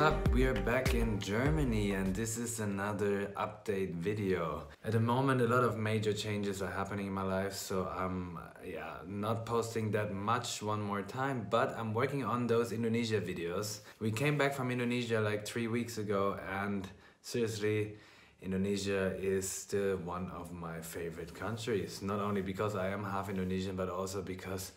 up? We are back in Germany and this is another update video. At the moment a lot of major changes are happening in my life, so I'm not posting that much one more time, but I'm working on those Indonesia videos. We came back from Indonesia like 3 weeks ago and seriously, Indonesia is still one of my favorite countries, not only because I am half Indonesian but also because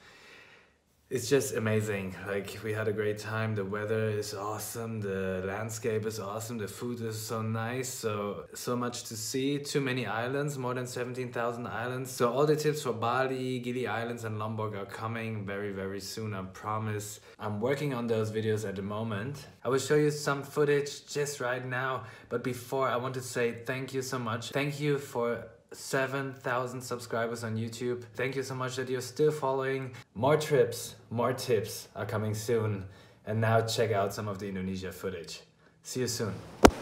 it's just amazing. Like, we had a great time, the weather is awesome, the landscape is awesome, the food is so nice, so much to see, too many islands, more than 17,000 islands. So all the tips for Bali, Gili Islands and Lombok are coming very soon, I promise. I'm working on those videos at the moment. I will show you some footage just right now, but before I want to say thank you so much. Thank you for 7,000 subscribers on YouTube. Thank you so much that you're still following. More trips, more tips are coming soon. And now check out some of the Indonesia footage. See you soon.